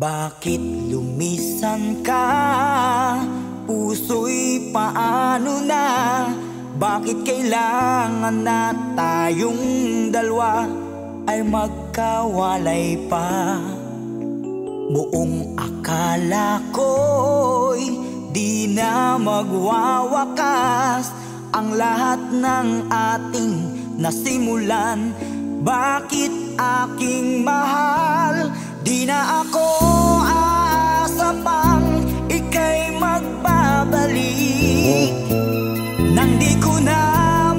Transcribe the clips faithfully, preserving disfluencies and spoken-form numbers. Bakit lumisan ka? Puso'y paano na? Bakit kailangan na tayong dalawa ay magkawalay pa? Buong akala ko'y di na magwawakas ang lahat ng ating nasimulan. Bakit aking mahal? Di na ako aasa pang ika'y magbabalik nang di ko na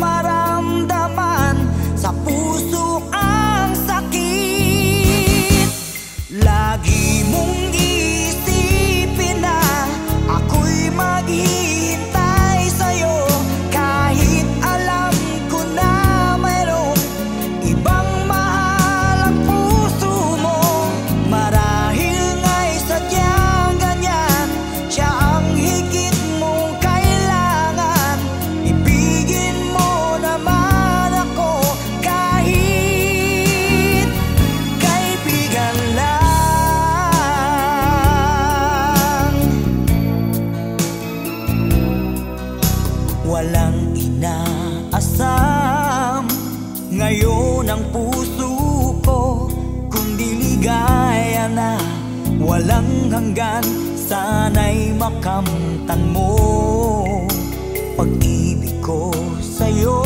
maramdaman sa puso ang sakit. Lagi mong isipin na ako'y maghihintay sa'yo, kahit alam ko na mayroong ibang mahal ang puso mo. Marahil nga'y sadyang ganyan, siya ang higit mong kailangan. Ibigin mo naman ako kahit kaibigan lang. Walang inaasam ngayon ang puso ko, kundi ligaya na walang hanggan. Sana'y makamtan mo pag-ibig ko sa'yo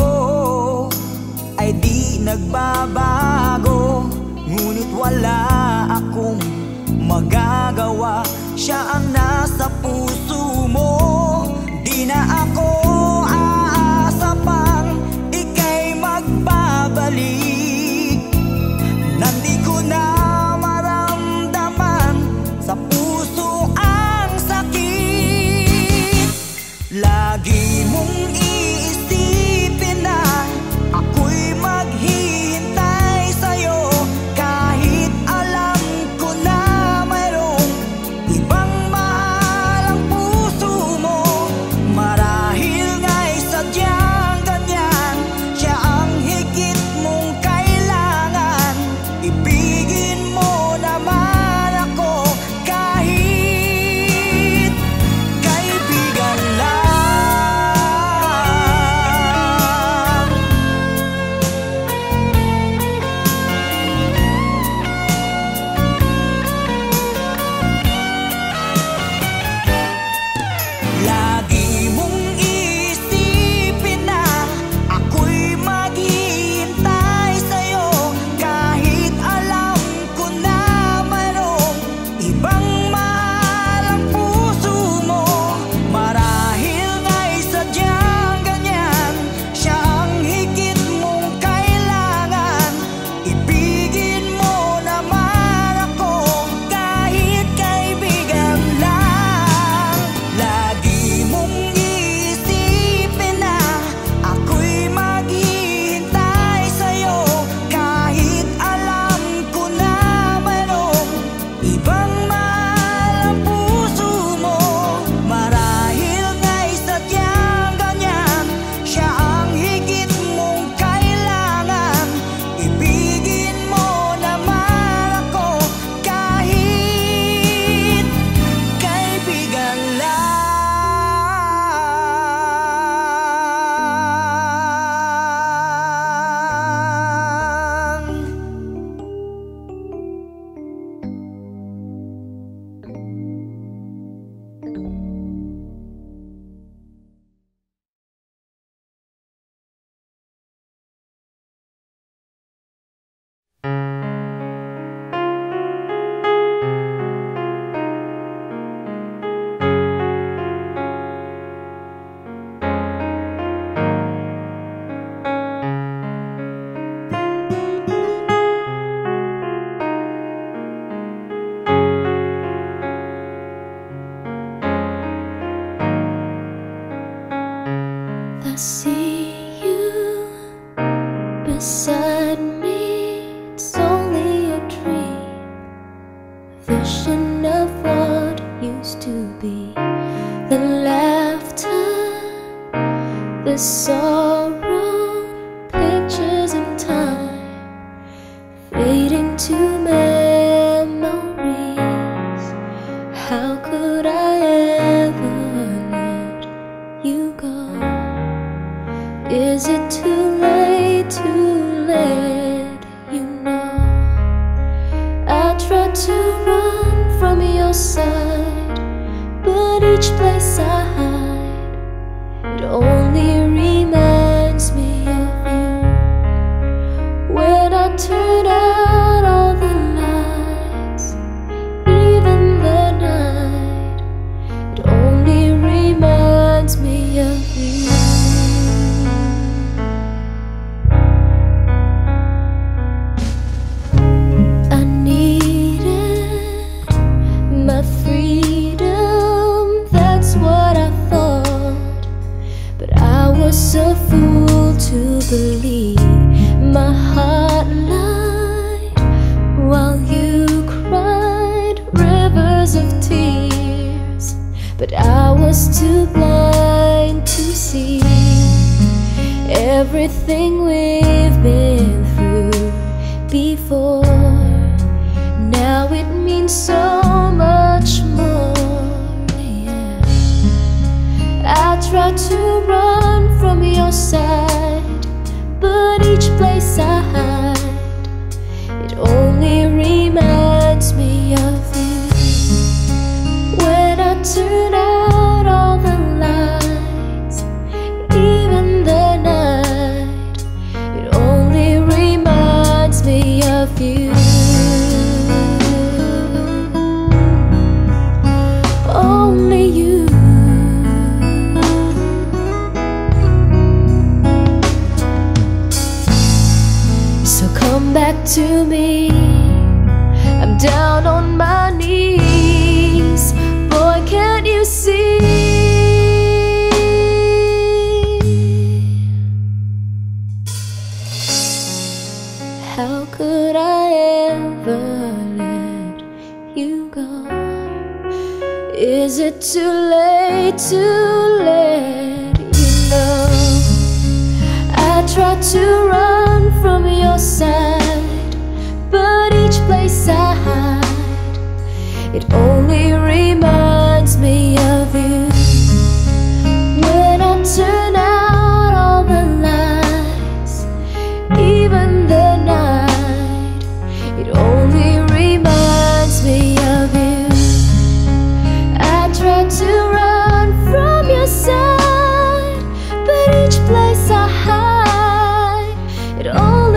ay di nagbabago. Ngunit wala akong magagawa, siya ang nasa puso mo. Di na ako lagi mong iisipin na ako'y maghihintay sa'yo, kahit alam ko na mayroong ibang mahal ang puso mo. Marahil nga'y sadyang ganyan, siya ang higit mong kailangan. Ibigin mo naman ako kahit kaibigan lang. To memory, to run from your side, but each place I hide, it only reminds me of you. When I turn out all the lights, even the night, it only reminds me of you. A fool to believe my heart lied while you cried rivers of tears, but I was too blind to see. Everything we've been through before, now it means so much more, yeah. I tried to run from your side, but each place I hide, it only reminds me of you. When I turn out all the lights, even the night, it only reminds me of you. Only you. Back to me, I'm down on my knees. Boy, can't you see? How could I ever let you go? Is it too late to let you know? I tried to run from your side, but each place I hide, it only reminds me of you. When I turn out all the lights, even the night, it only reminds me of you. I try to run from your side, but each place I hide, it only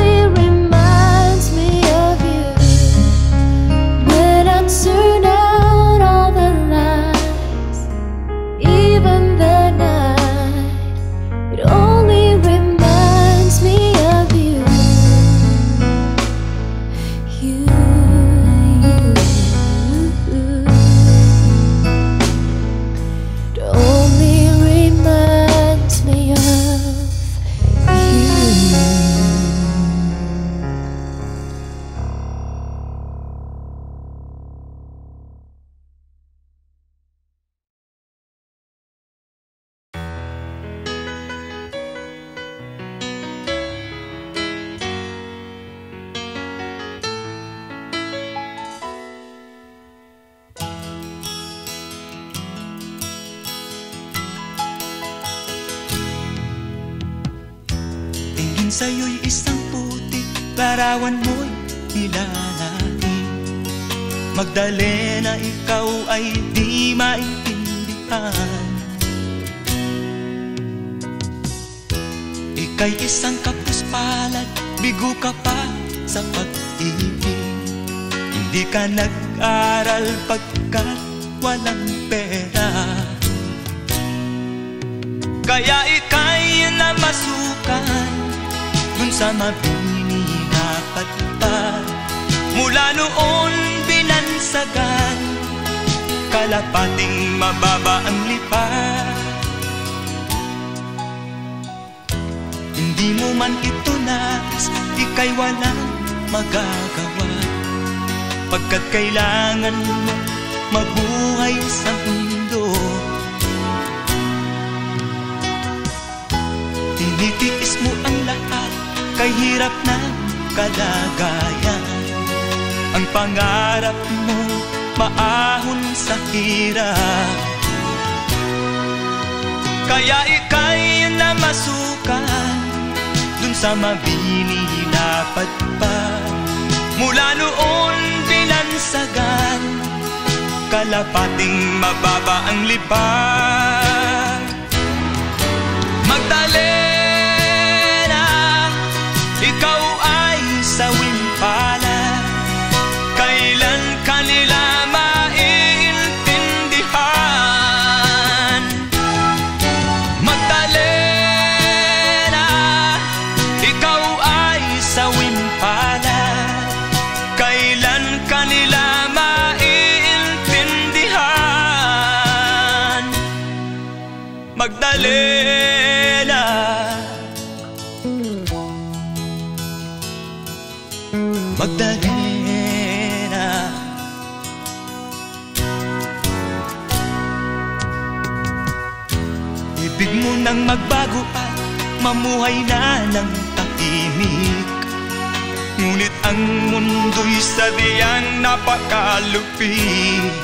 sa'yo'y isang putik, larawan mo'y nilalain. Magdalena, ikaw ay di maintindihan. Ika'y isang kapuspalad, bigo ka pa sa pag-ibig. Hindi ka nag-aral pagkat walang pera. Kaya ika'y namasukan dun sa mabini na patpat. Mula noon binansagan, kalapating mababa ang lipat. Hindi mo man ito nais, ika'y walang magagawa, pagkat kailangan mo mabuhay sa mundo. Tinitiis mo ang lahat, kahirap ng kalagayan. Ang pangarap mo, maahon sa hirap. Kaya ika'y namasukan dun sa mabini na patpat. Mula noon binansagan, lalapating mababa ang lipad. Magdalena, ikaw ay sawing pala. Kailan kanila maiintindihan? Magdalena, ikaw ay sawing pala. Kailan kanila Magdalena, Magdalena, ibig mo nang magbago at mamuhay na ng tahimik. Ngunit ang mundo'y sadyang napakalupit.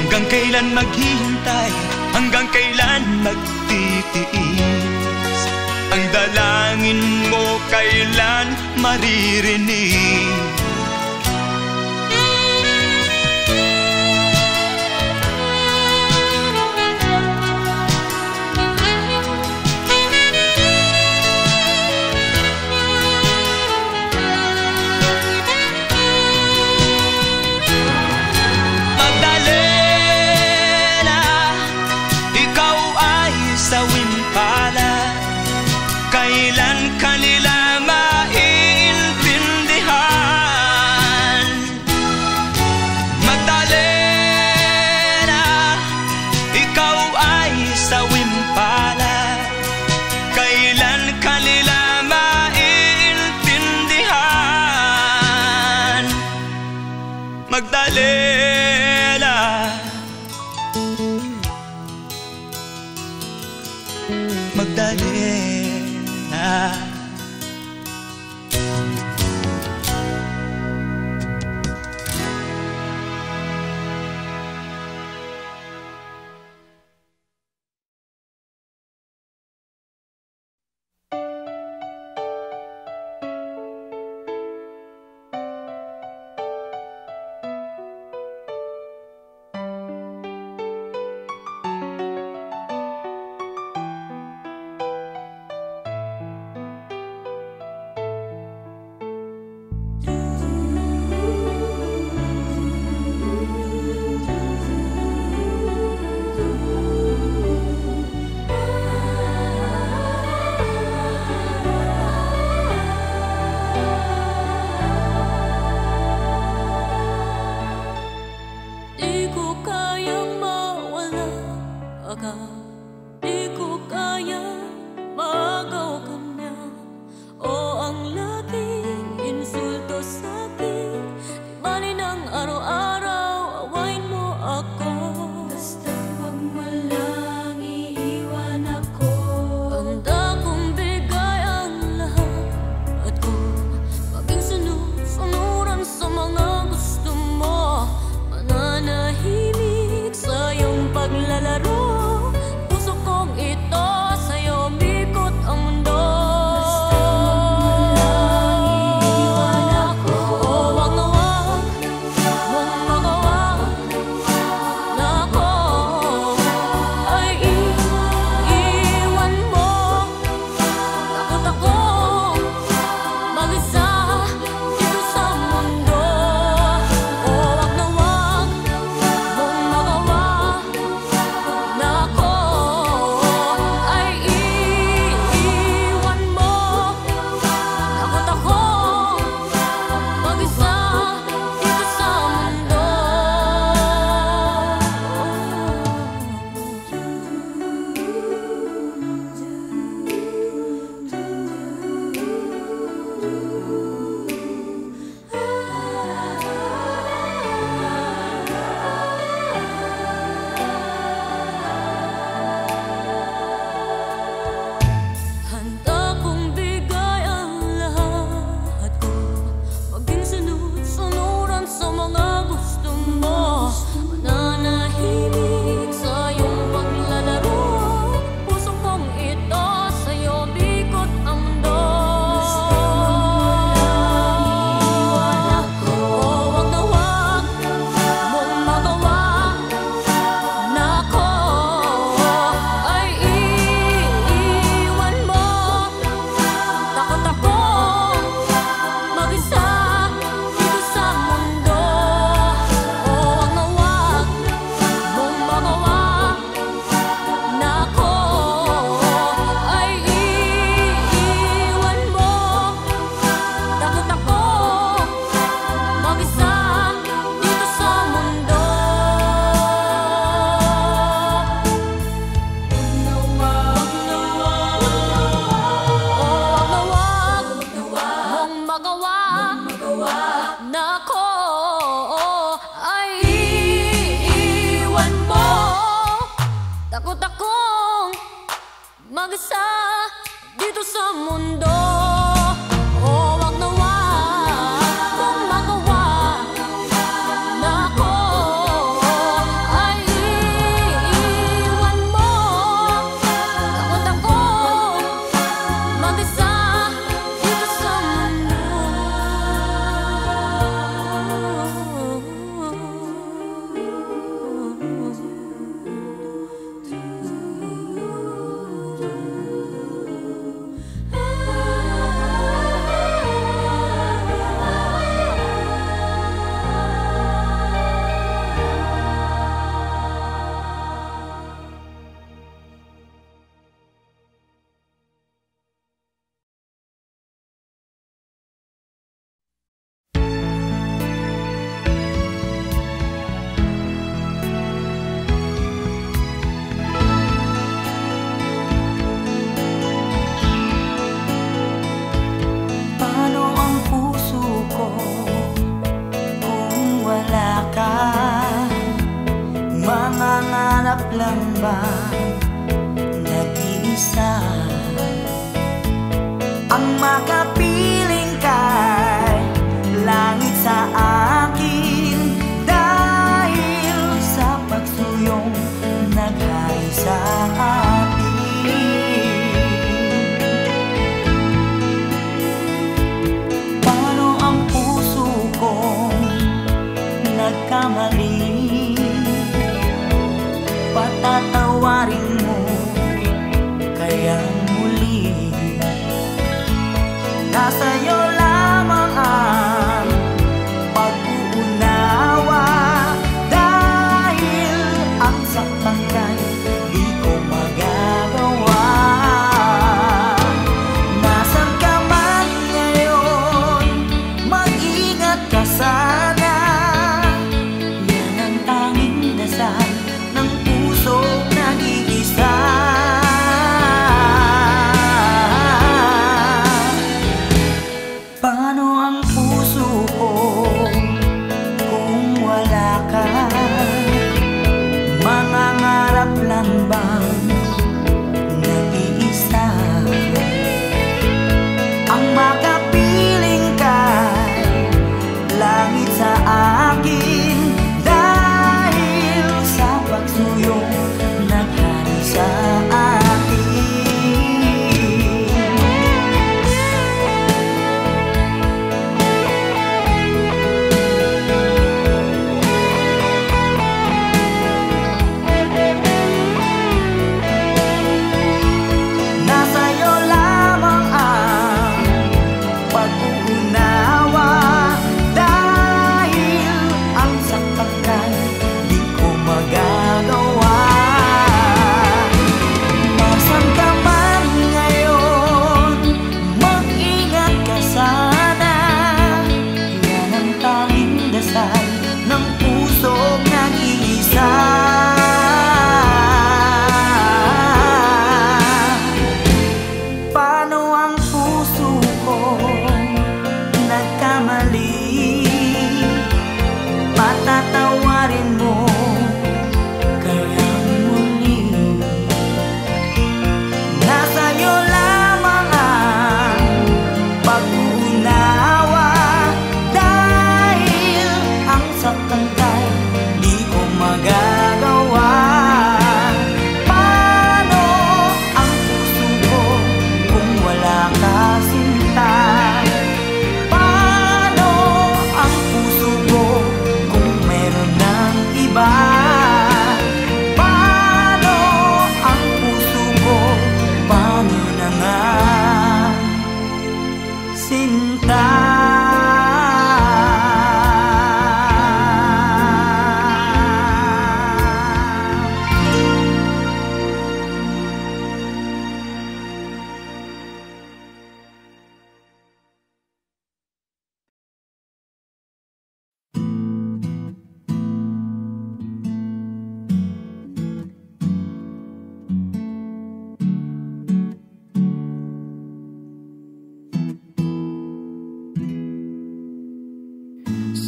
Hanggang kailan maghihintay? Hanggang kailan magtitiis? Ang dalangin mo kailan maririnig? Kanila maiintindihan. Magdalena, ikaw ay sawing pala. Kailan kanila maiintindihan? Magdalena, Magdalena,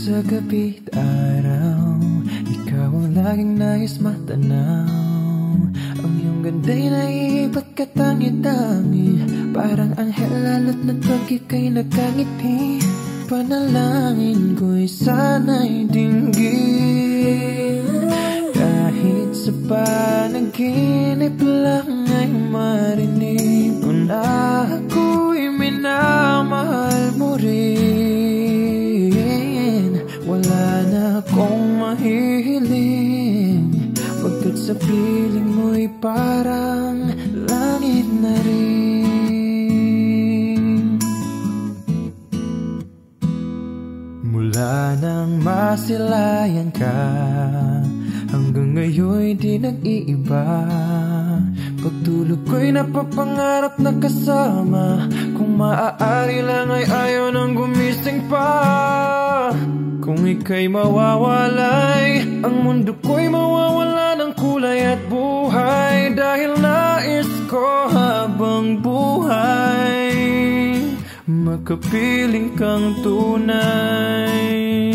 sa kapit-araw, ikaw ang laging nais matanaw. Ang iyong ganda'y naiibat katangi-tangi, parang anghel lalo't na pag ika'y nakangiti. Panalangin ko'y sana'y dinggin, kahit sa panaginip lang ay marinig ko na ako'y minamahal mo rin. Wala na akong mahihiling, pagkat sa piling mo'y parang langit na rin. Mula nang masilayan ka, hanggang ngayon di nag-iiba. Pagtulog ko'y napapangarap na kasama, kung maaari lang ay ayaw nang gumising pa. Kung ika'y mawawalay, ang mundo ko'y mawawala ng kulay at buhay, dahil nais ko habang buhay makapiling kang tunay.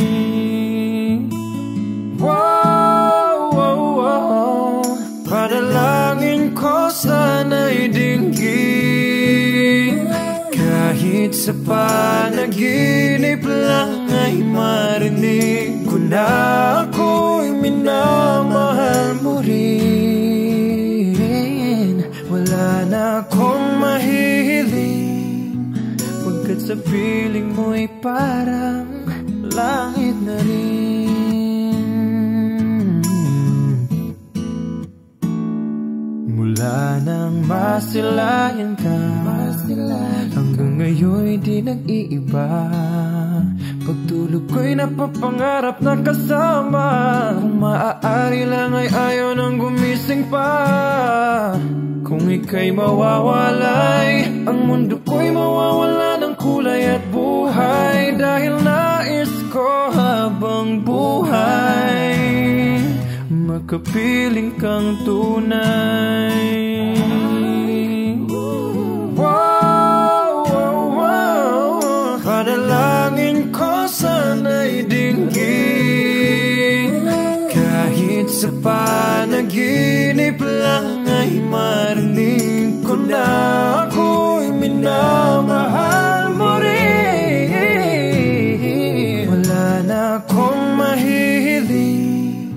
Wow, wow, wow, panalangin ko sana'y dinggin, kahit sa panaginip lang ay marinig ko na ako'y minamahal mo rin. Wala na akong mahihiling, pagkat sa piling mo'y parang langit na rin. Mula nang masilayan ka, hanggang ngayon'y di nag-iiba. Pagtulog ko'y napapangarap na kasama, kung maaari lang ay ayaw nang gumising pa. Kung ika'y mawawalay, ang mundo ko'y mawawala ng kulay at buhay, dahil nais ko habang buhay makapiling kang tunay. Wow, wow, wow, panalangin ko sana'y dinggin, kahit sa panaginip lang ay marinig ko na ako'y minamahal mo rin. Wala na akong mahihiling,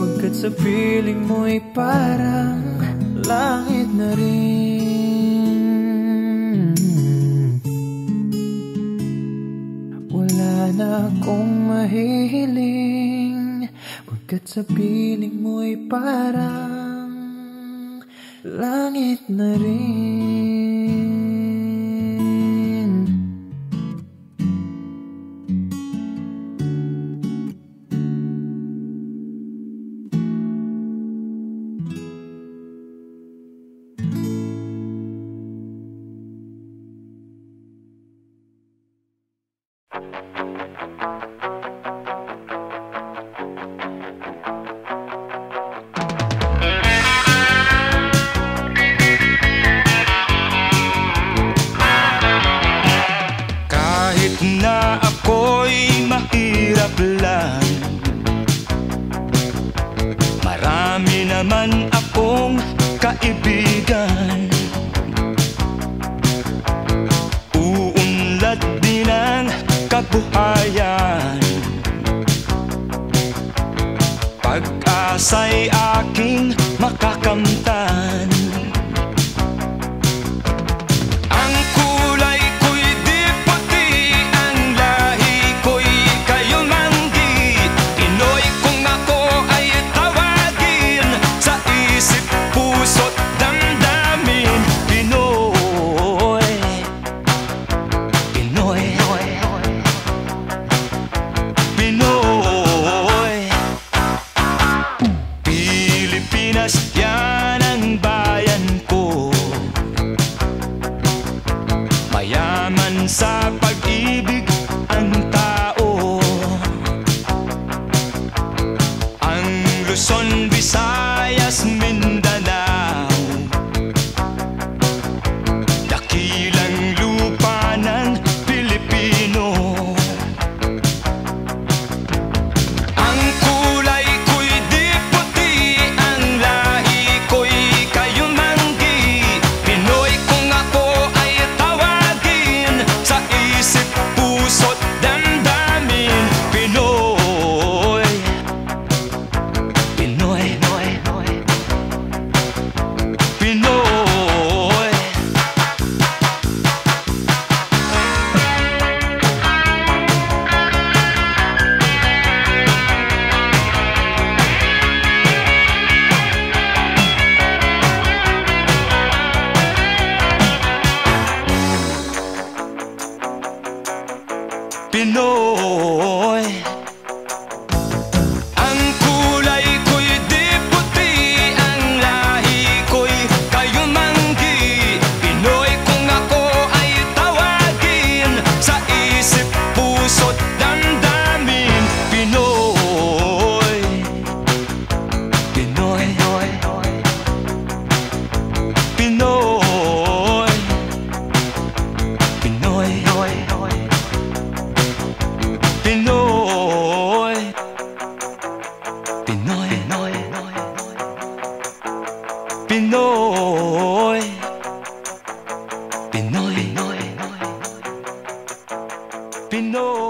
pagkat sa piling mo'y parang langit na rin. Wala na akong mahihiling, pagkat sa piling mo'y parang langit na rin. Pinoy, Pilipinas yan. Pinoy, Pinoy, Pinoy, Pinoy. No.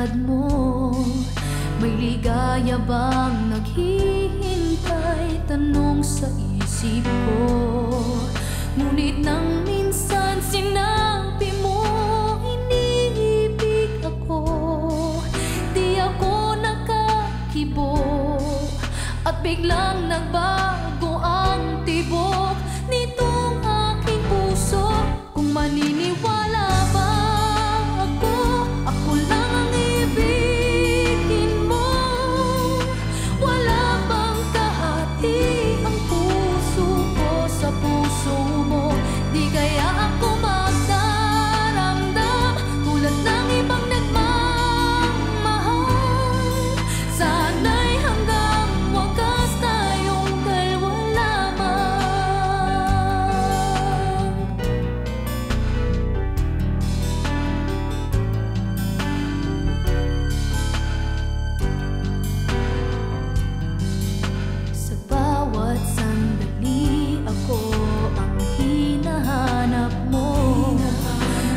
lakad mo? May ligaya bang naghihintay? Tanong sa isip ko. Ngunit nang minsan sinabi mo, iniibig ako. Di ako nakakibo at biglang nagbago ang tibok nitong aking puso. Kung maniniwala ba ako, ako lang ang ibigin mo. Wala bang kahati ang puso ko sa puso mo? Di kaya ako magdaramdam tulad ng ibang nagmamahal? Sana'y hanggang wakas tayong dalawa lamang. Sa bawat sandali ako ang hinahanap mo.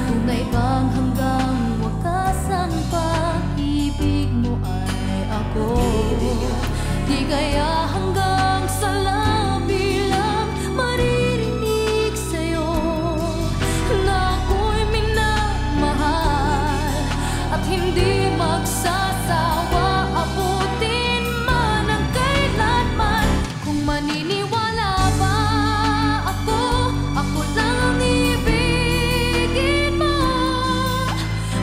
Tunay bang hanggang wakas ang pag-ibig mo ay ako? Di kaya hanggang sa labi lang maririnig sa'yo na ako'y minamahal at hindi magsasawa. Abutin man ang kailanman. Kung maniniwala ba ako, ako lang ang ibigin mo.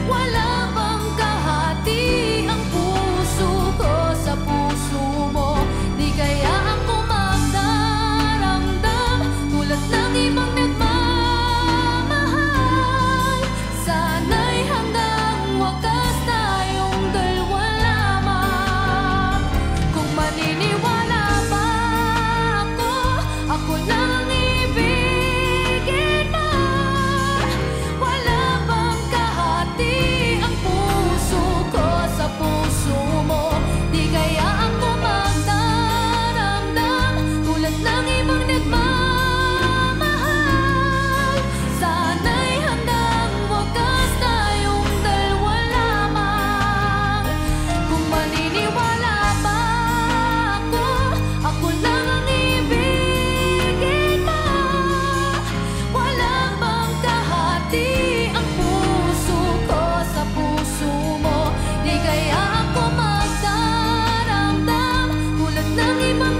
Wala bang kahati ang puso ko sa puso mo? Di kaya ako magdaramdam tulad ng ibang nagmamahal? Sana'y hanggang wakas tayong dalawa lamang. Kung maniniwala ba ako, ako lang ang ibigin mo. Wala bang kahati ang puso ko sa puso mo? Di kaya ako magdaramdam tulad ng ibang nagmamahal? Sana'y hanggang wakas tayong dalawa lamang. Kung maniniwala ba ako, ako lang ang ibigin mo. Wala bang kahati ang puso ko sa puso mo? Di kaya ako magdaramdam tulad ng ibang nagmamahal?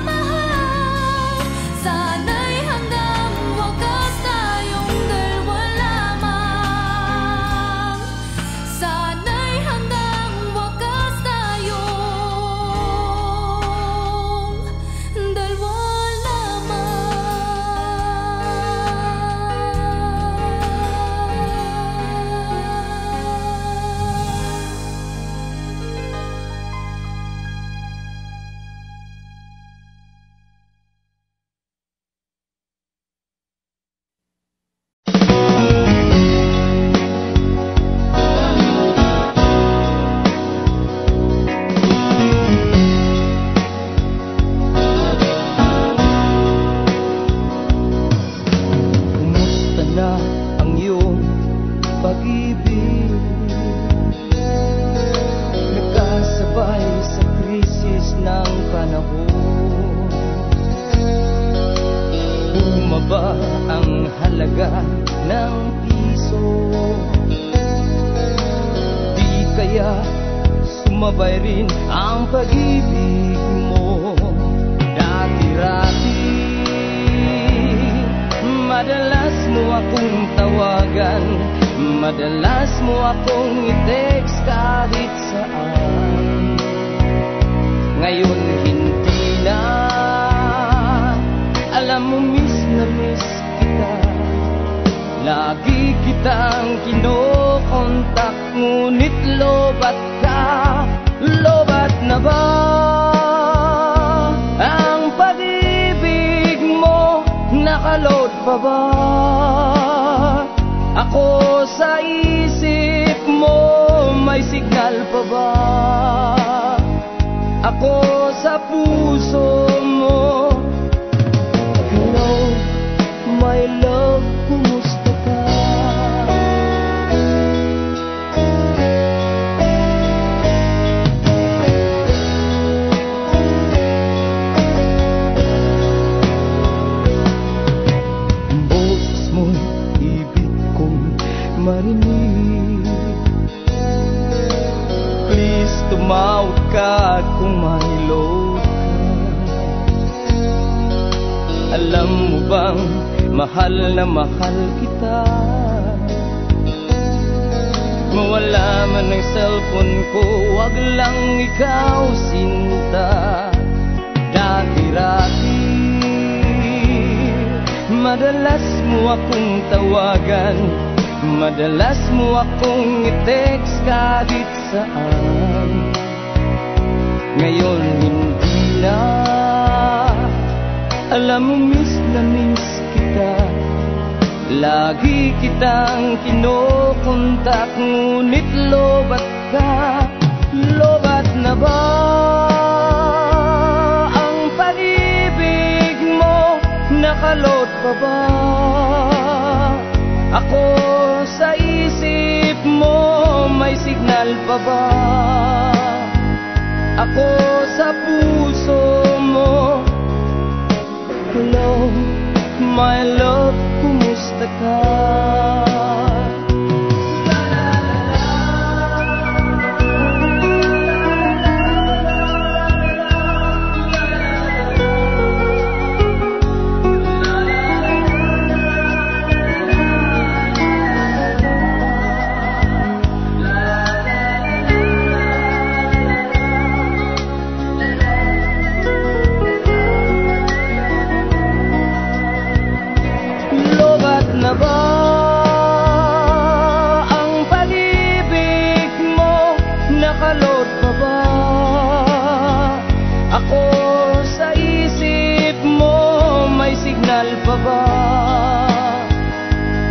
Sana'y hanggang wakas tayong dalawa lamang. Sana'y hanggang wakas tayong dalawa lamang. Kumusta na ang iyong pag-ibig? Nagkasabay sa krisis ng panahon. Bumaba ang halaga ng piso. Di kaya sumabay rin ang pag-ibig mo? Dati-rati madalas mo akong tawagan, madalas mo akong i-text kahit saan. Ngayon hindi na, alam mo miss na miss kita. Lagi kitang kinokontak, ngunit lobat ka. Lobat na ba ang pag-ibig mo? Nakaload pa ba ako sa isip mo? May signal pa ba ako sa puso mo? Hello, my love, kumusta ka? Mahal na mahal kita. Mawala man ang cellphone ko, wag lang ikaw sinta. Dati-rati madalas mo akong tawagan, madalas mo akong i-text kahit saan. Ngayon hindi na, alam mo miss na miss kita. Lagi kitang kinokontak, ngunit lobat ka. Lobat na ba ang pag-ibig mo? Nakalot pa ba ako sa isip mo? May signal pa ba ako sa puso mo? Hello, my love, kumusta ka?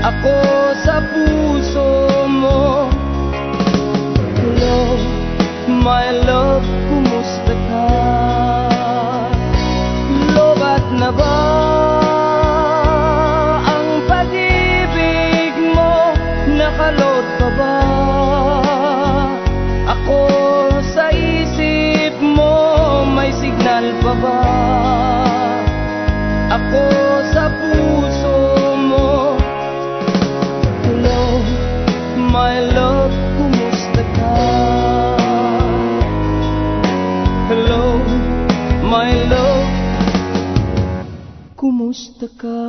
Ako sa puso mo. Hello, my love, kumusta ka? Lobat na ba ang pag-ibig mo? Nakalot pa ba ako sa isip mo? May signal pa ba ako sa puso mo? Hello, my love, kumusta ka? Hello, my love, kumusta ka?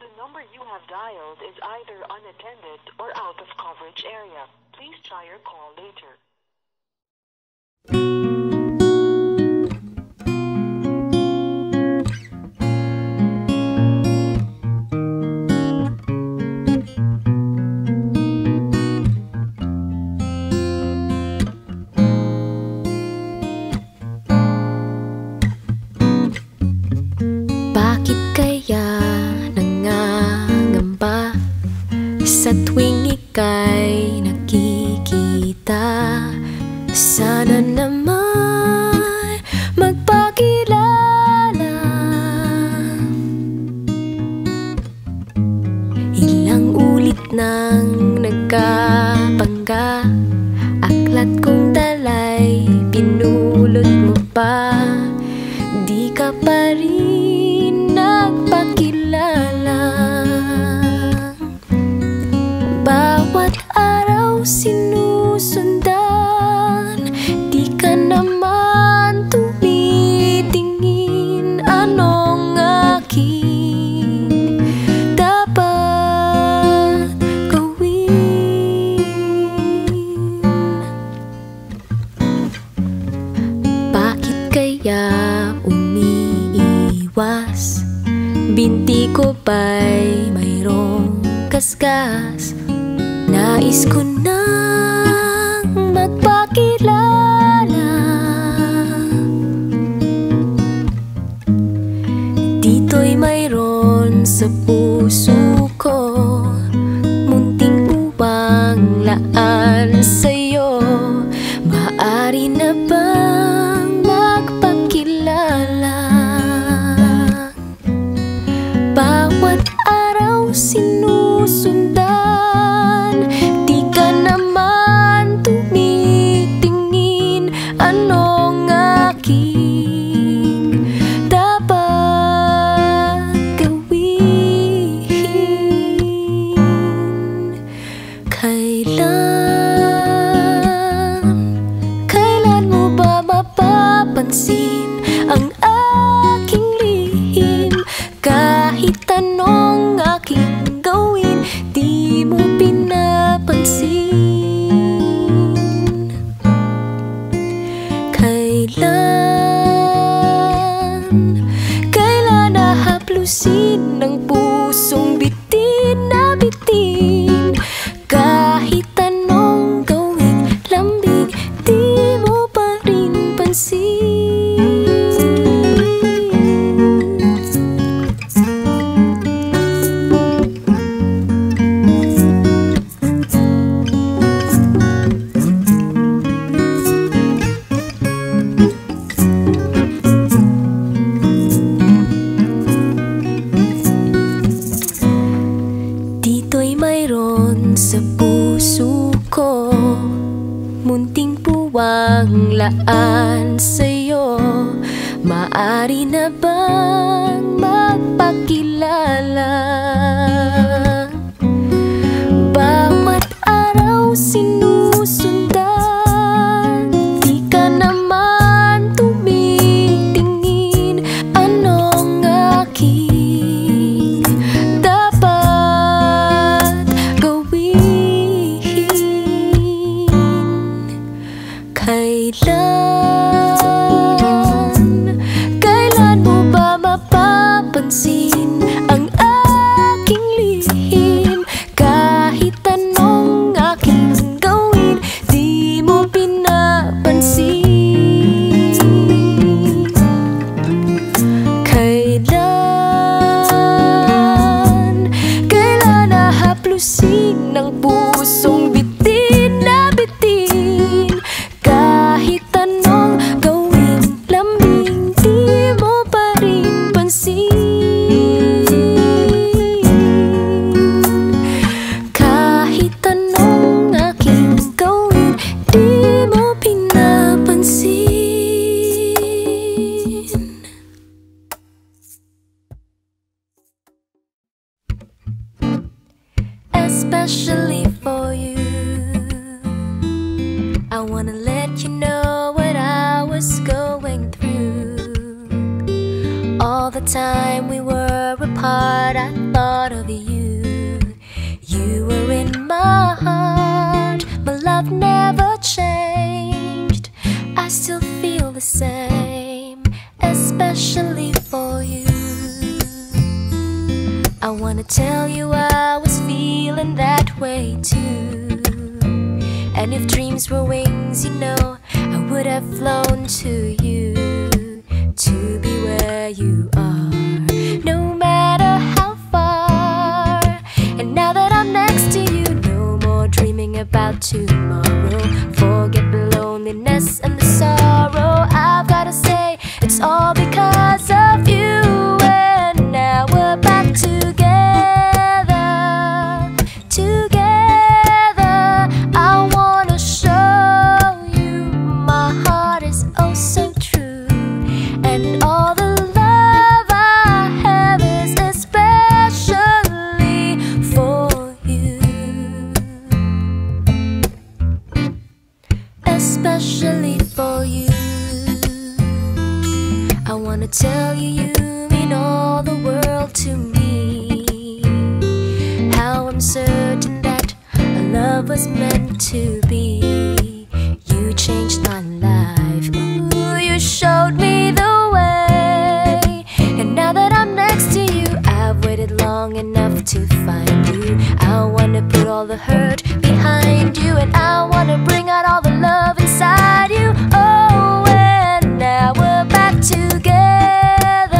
The number you have dialed is either unattended or out of coverage area. Please try your call later. Sa tuwing ika'y nakikita, sana naman magpakilala. Ilang ulit nang nagkapangga, aklat kong dalay pinulot mo pa. Di ka pa rin nagpakilala. Bawat araw sinusundan, di ka naman tumitingin. Anong aking dapat gawin? Bakit kaya umiiwas? Binti ko ba'y mayroong kaskas? Nais ko nang magpakilala. Dito'y mayroon sa puso ko, munting upang laan sa'yo. Maari na bang magpakilala? Bawat araw sinusundan, kailan ayusin ng pusong bitin na bitin. Kahit anong gawing lambing, di mo pa rin pansin. Sa puso ko, munting puwang laan sa'yo. Maari na bang magpakilala? Bawat araw sinusundan, di ka naman tumitingin. Anong aking dapat gawin? Kailan, kailan mo ba mapapansin ang aking lihim? Kahit anong aking gawin, di mo pinapansin. Kailan, kailan ahaplusin ng pusong bitin na bitin. Especially for you, I wanna let you know what I was going through. All the time we were apart, I thought of you. You were in my heart, my love never changed. I still feel the same, especially for you. I wanna tell you I was feeling that way too. And if dreams were wings, you know, I would have flown to you, to be where you are, no matter how far. And now that I'm next to you, no more dreaming about tomorrow. Forget the loneliness and the sorrow. I've gotta say, it's all because of you. And now we're back together. Especially for you, I wanna tell you you mean all the world to me. How I'm certain that our love was meant to be. You changed my life, ooh, you showed me the way. And now that I'm next to you, I've waited long enough to find you. I wanna put all the hurt behind you, and I wanna bring out all the love inside you. Oh, and now we're back together,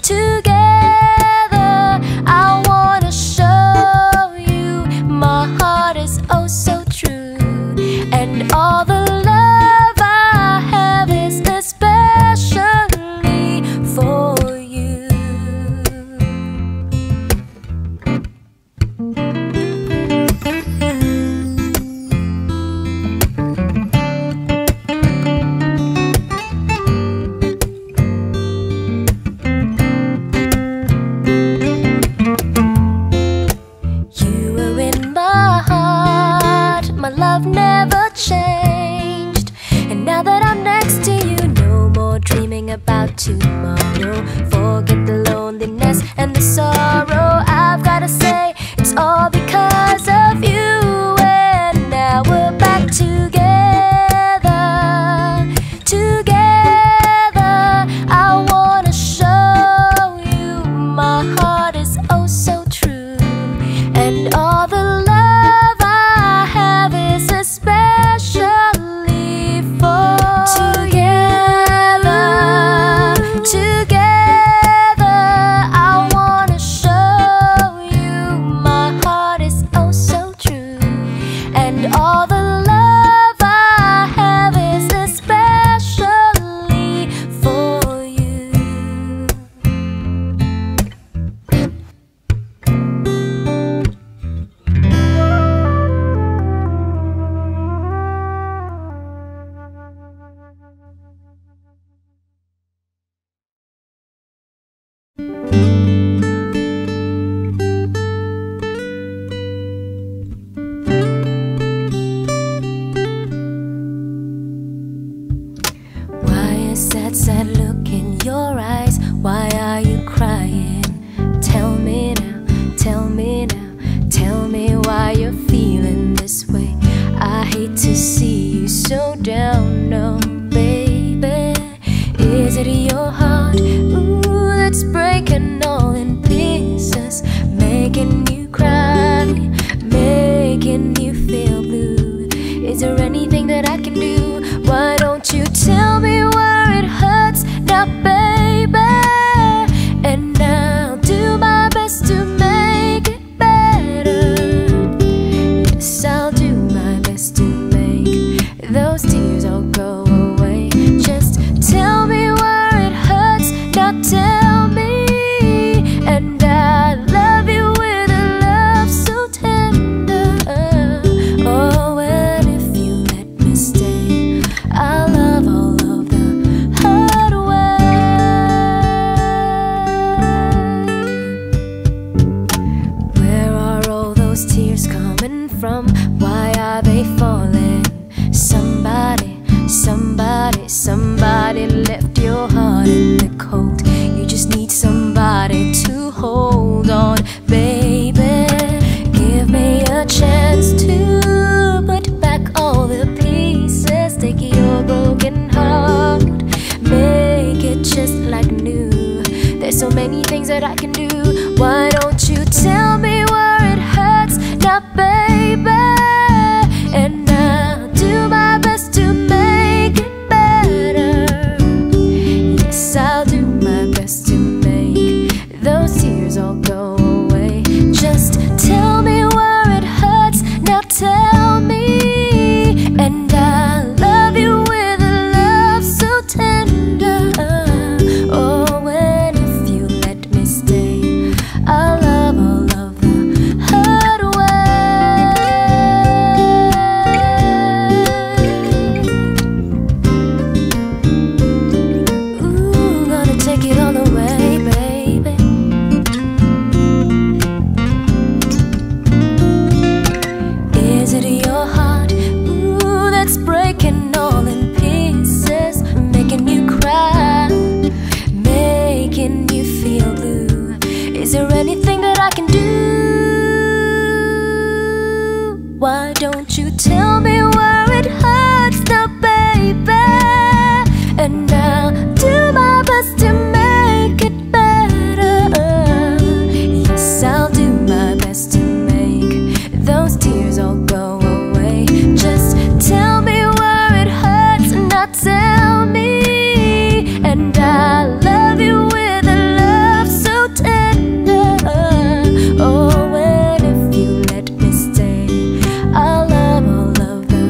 together. I wanna show you my heart is oh so true, and all the love I have is especially for you. hold on, baby. Give me a chance to put back all the pieces. Take your broken heart, make it just like new. There's so many things that I can do. Why don't you tell me where it hurts now, baby? And I'll do my best to make it better. Yes, I'll do my best to make those tears all go away. Just tell me where it hurts now, tell me. And I love you with a love so tender. Oh, and if you let me stay, I'll love all of the hard way. Ooh, gonna take it all away, baby. Is it your heart, ooh, that's breaking all in pieces, making you cry, making you feel blue? Is there anything that I can do? Why don't you tell me where it hurts now, baby? And I'll do my best to make it better. Yes, I'll do my best to make those tears all go away. Just tell me where it hurts now, tell me. And I love you with a love so tender. Oh, and if you let me stay, I'll love all of the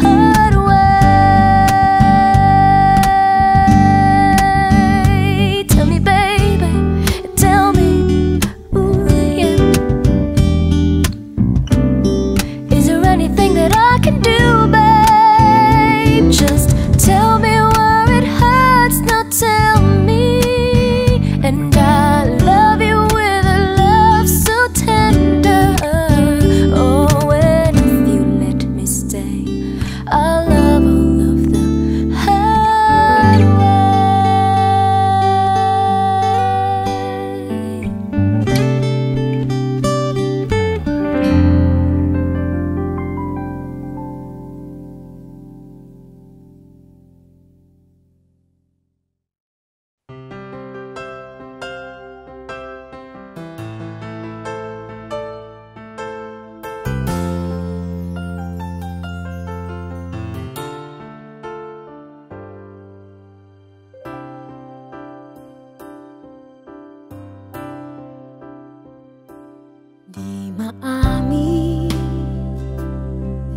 hard way. Tell me, baby, tell me. Ooh, yeah. Is there anything that I can do, babe? Just tell me where it hurts now, tell me. And I love you with a love so tender. Oh, and if you let me stay, I'll love all of the hard way. Di maami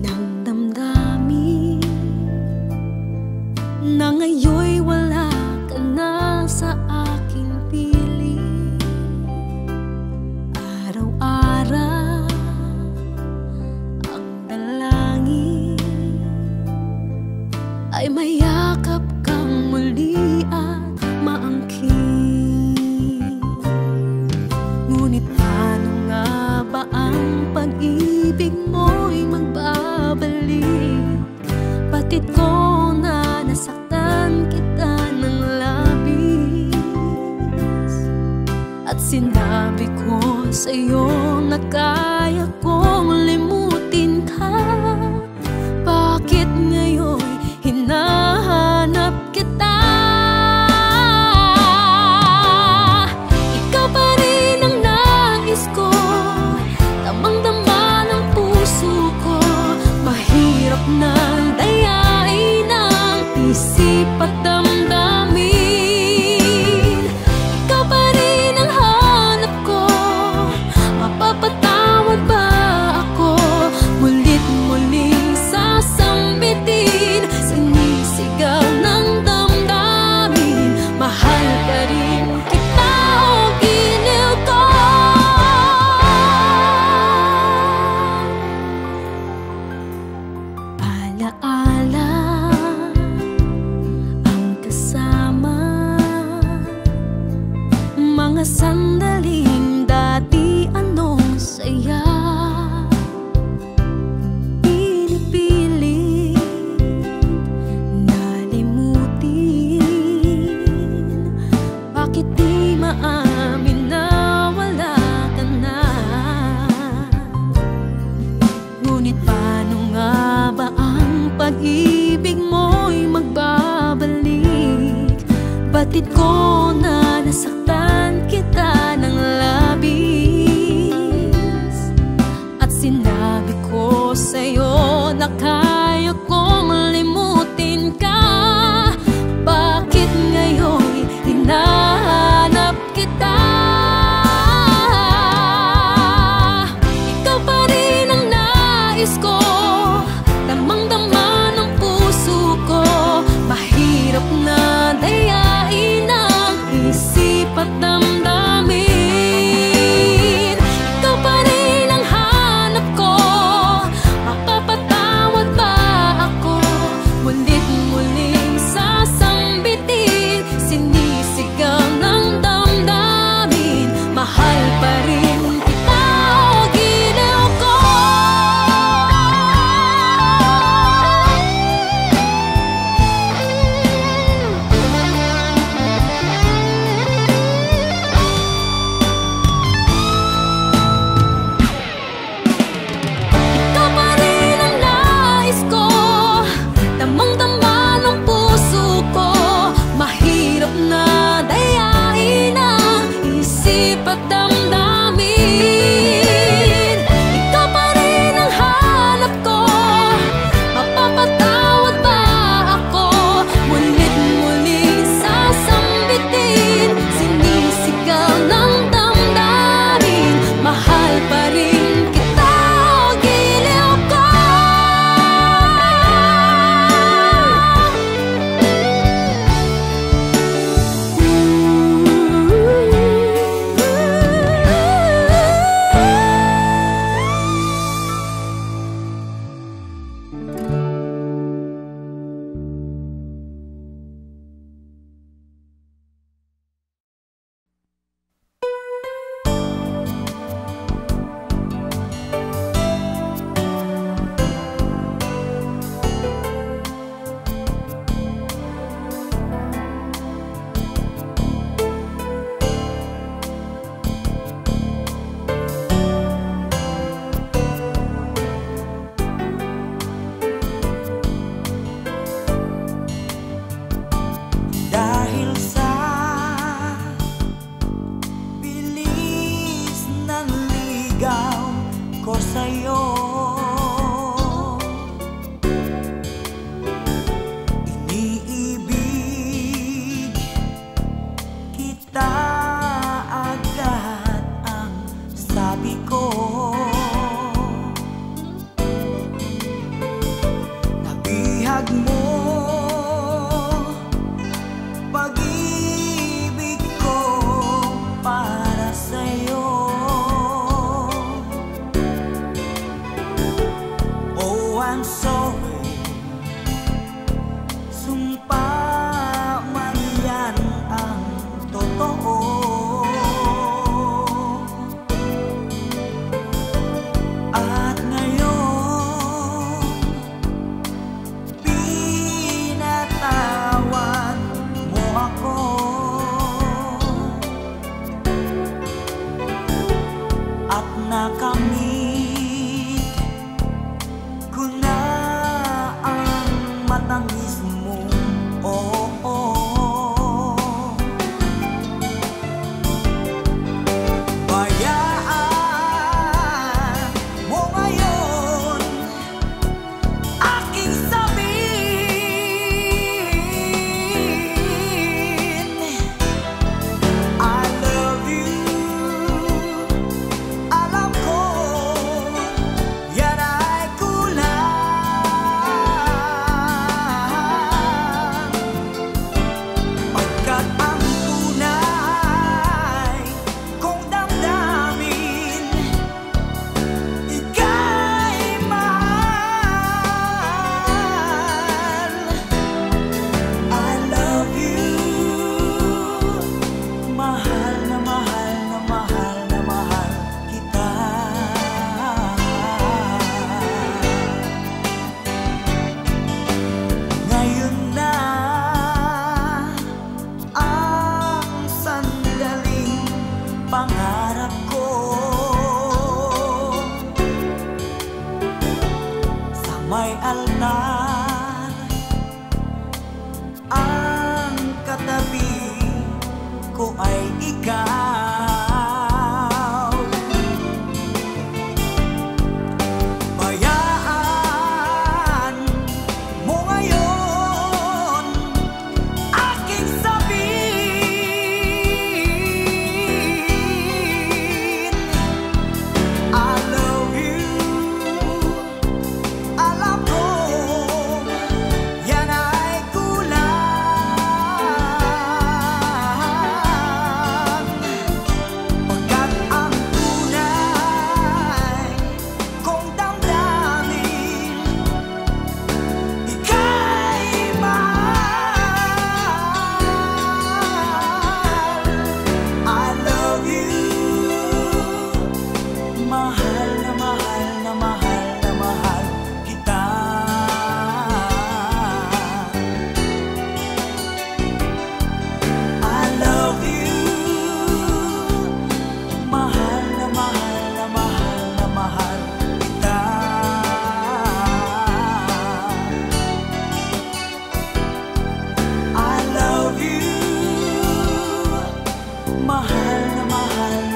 ng damdamin na ngayo'y wala ka na sa aking piling. Araw-araw ang dalangin ay mayakap kang muli at maangkin. Ngunit paano nga ba ang pag-ibig mo'y magbabalik? Batid ko na nasaktan kita ng labis, at sinabi ko sa'yo na kaya kong limutin ka. Bakit ngayon hinahanap kita? Ikaw pa rin ang nais ko, damang-dama ng puso ko. Mahirap na dayain ang isip at damdamin. Ikaw pa rin ang hanap ko. Mapapatawad ba ako? Mulit-muling sasambitin, sinisigaw ng damdamin. Mahal ka rin kita o giliw ko. Alaala ang kasama, mga sandaling dati anong saya. Pinipilit nalimutin, bakit di maamin na wala Mahal na mahal.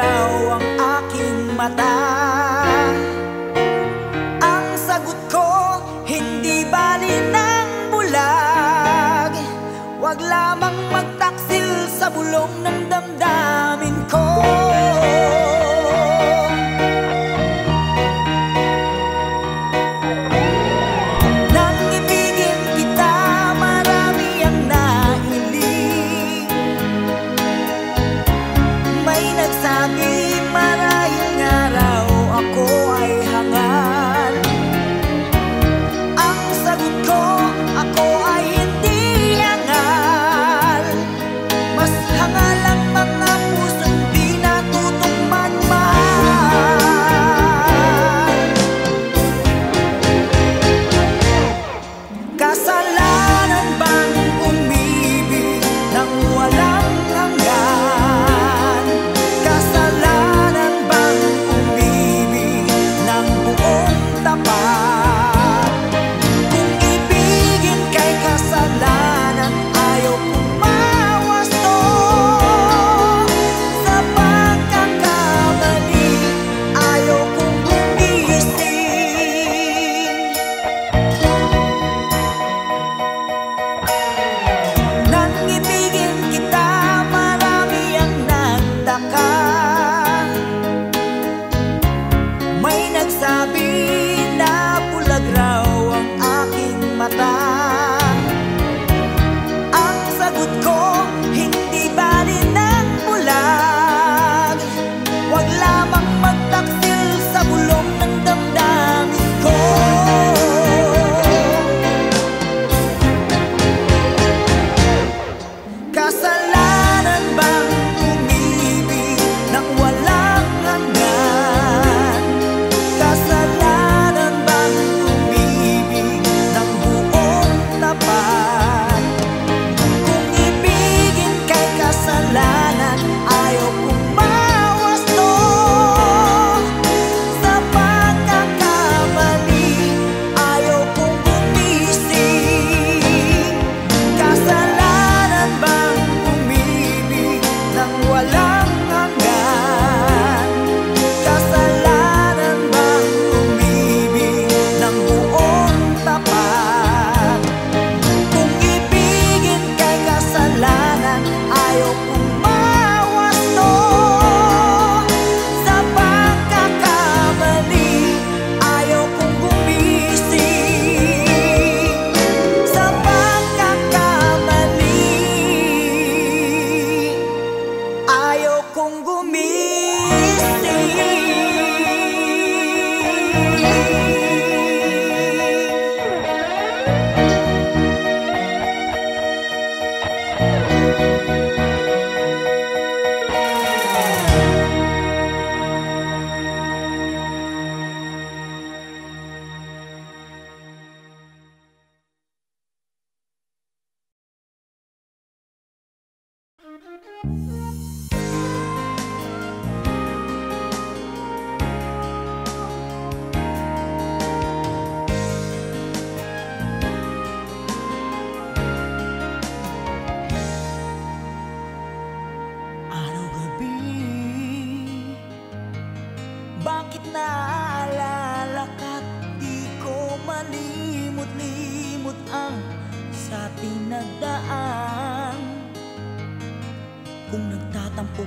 araw ang aking mata. Ang sagot ko, hindi bali ng bulag. Wag lamang magtaksil sa bulong ng damdamin ko.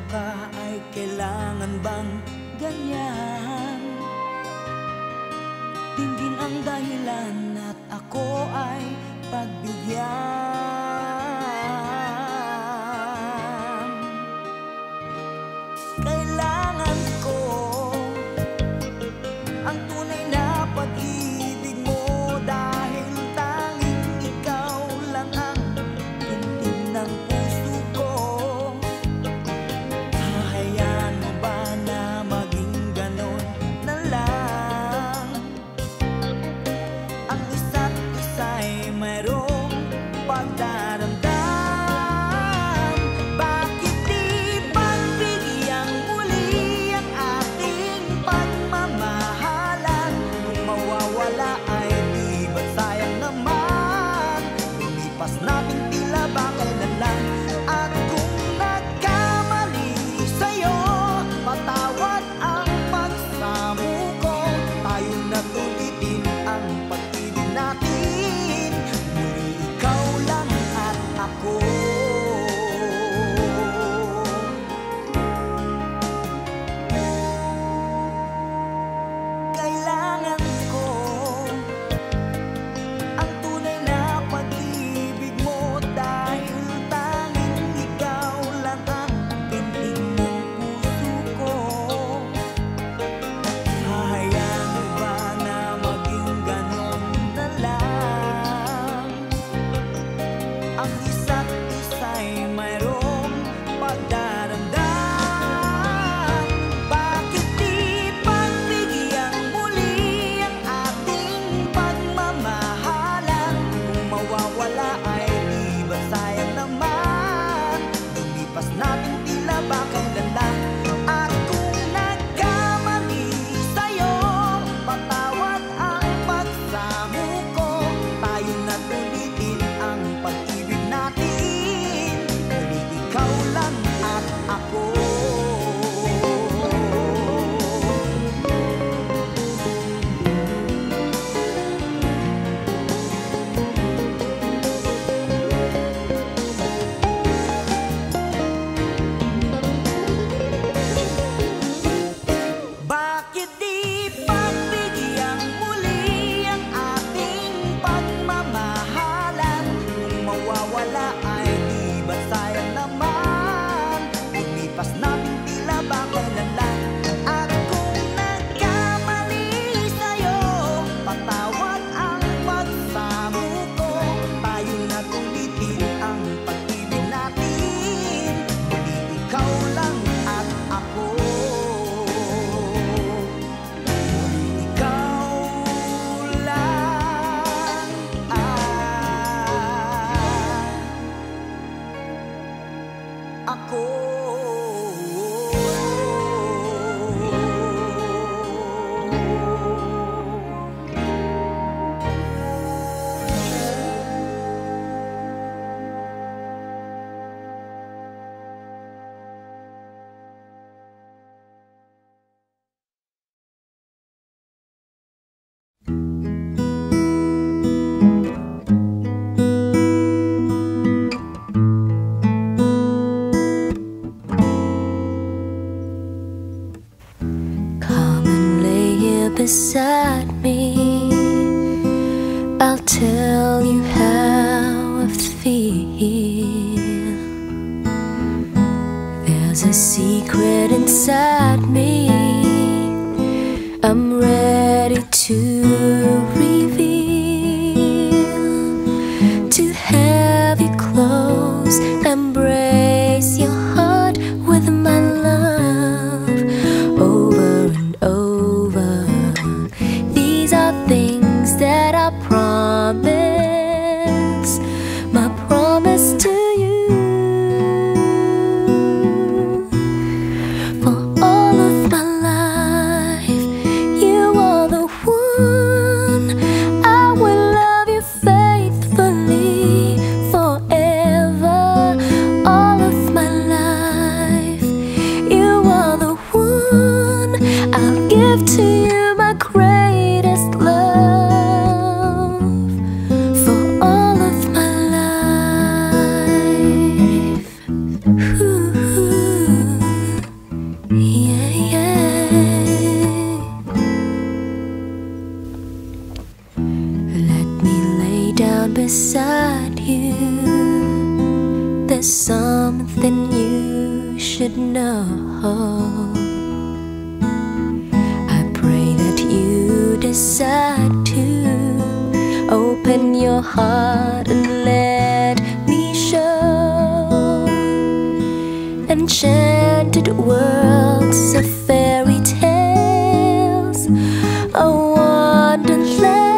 Bye. Beside me, I'll tell you how I feel. There's a secret inside me, I'm ready to reveal. To have you close, embrace your heart with my love over and over. Promise, my promise to you. For all of my life, you are the one. I will love you faithfully forever. All of my life, you are the one. I'll give to you my greatest love. Beside you, there's something you should know. I pray that you decide to open your heart and let me show. Enchanted worlds of fairy tales, a wonderland.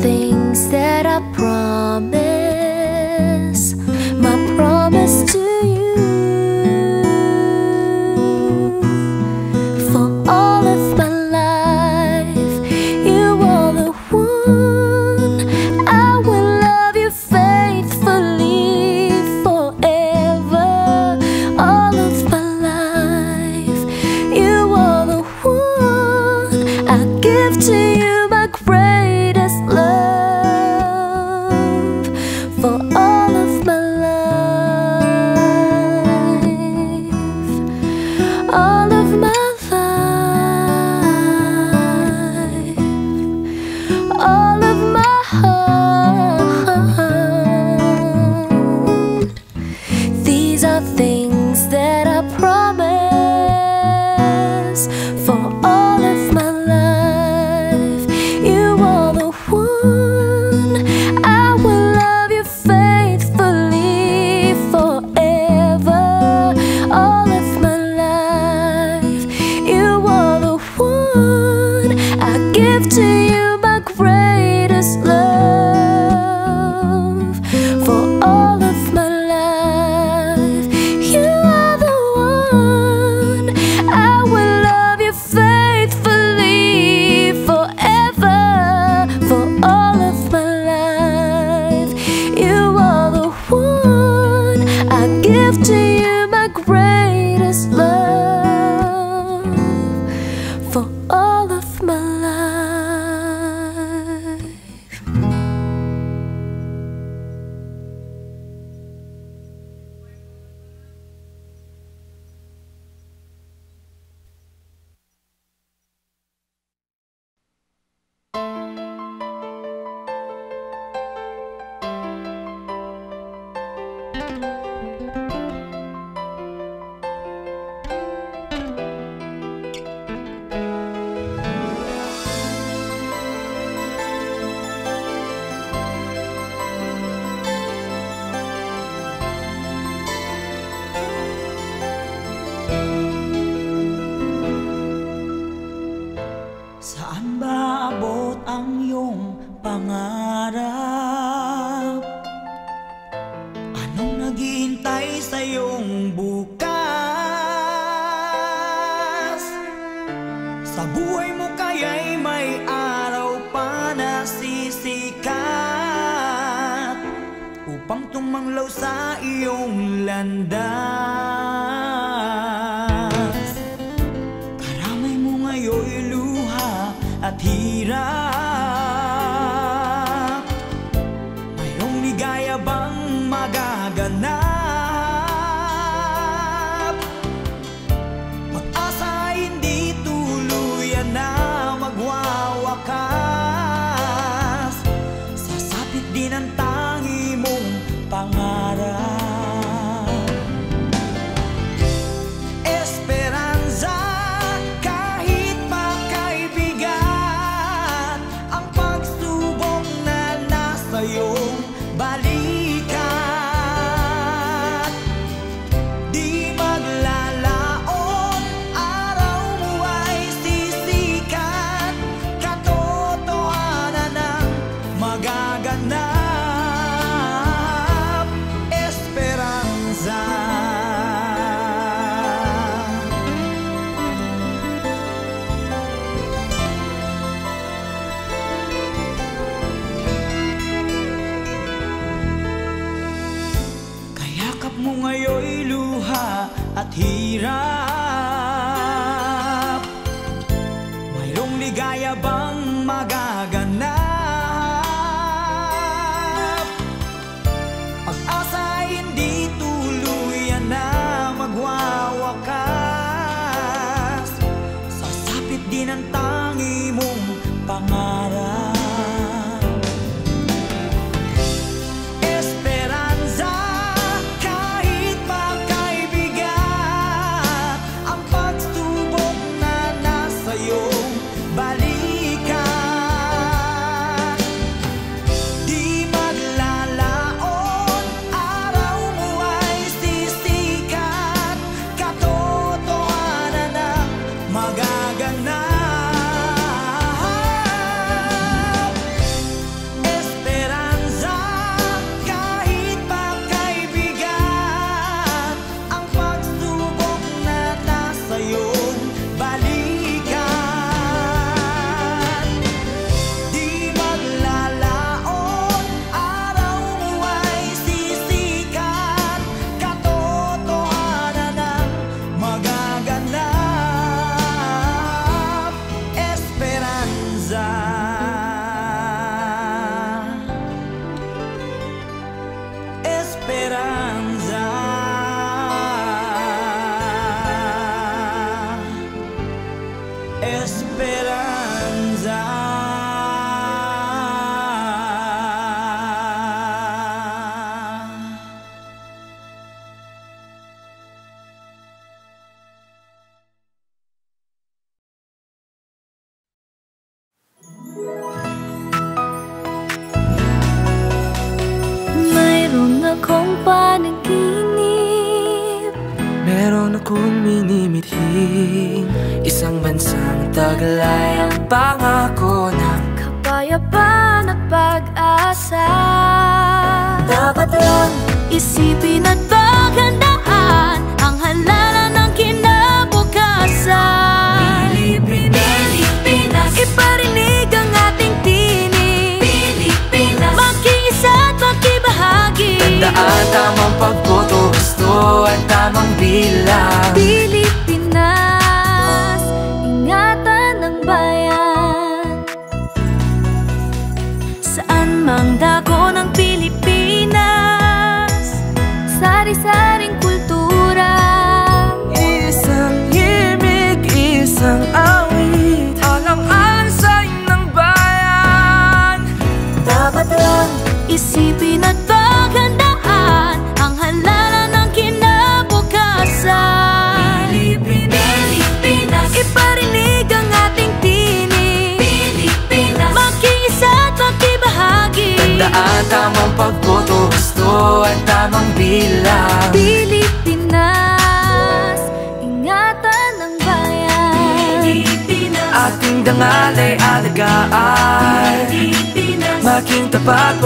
Things that I promise, my promise to you. For all of my life, you are the one. I will love you faithfully forever. All of my life, you are the one. I give to you my greatest love. Love for all of my life, you bukas. Sa buhay mo kaya'y may araw pa na sisikat upang tumanglaw sa iyong landas. Karamay mo ngayon'y luha at hirap. Mayroong ligaya bang magaganap? At hirap, mayroong ligaya bang magaganap? Pag-asa hindi tuluyan na magwawakas. Sasapit din ang tangi mong pangarap.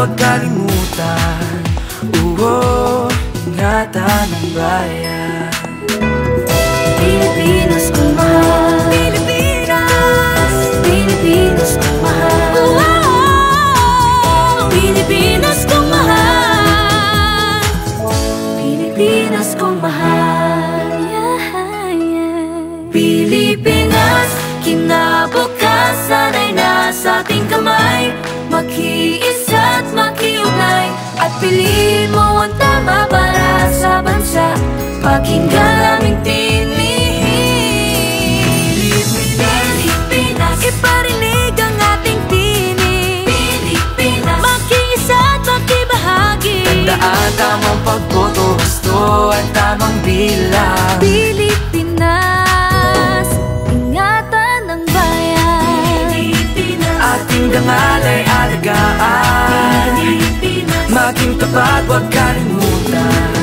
Huwag kalimutan, uwo, ingatan ng bayan. Pilipinas kong mahal. Pilipinas, kinabukasan ay nasa ating kamay. Makiisa't makiugnay, at piliin mo ang tama para sa bansa. Pakinggan aming tinihin. Pilipinas, iparinig ang ating tinig. Pilipinas, makiisa't makibahagi. Tandaan, tamang pagboto, gusto at tamang bilang. Pilipinas, ingatan ng bayan. Pilipinas, ating dangal ay alagaan. Pilipinas, maging tapat, huwag kalimutan.